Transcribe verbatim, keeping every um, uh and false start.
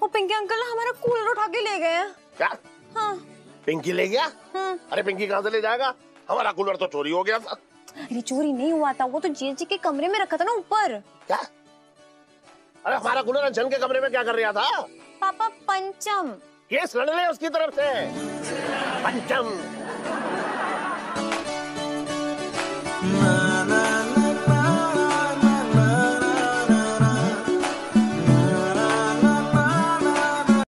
वो पिंकी अंकल हमारा कूलर उठा के ले गए। क्या? हाँ। पिंकी ले गया? हाँ। अरे पिंकी कहाँ से ले जाएगा, हमारा कूलर तो चोरी हो गया था। अरे चोरी नहीं हुआ था, वो तो जीएसजी के कमरे में रखा था ना ऊपर। क्या? अरे हमारा कूलर अंजन के कमरे में क्या कर रहा था? पापा पंचम केस लड़ ले उसकी तरफ से। पंचम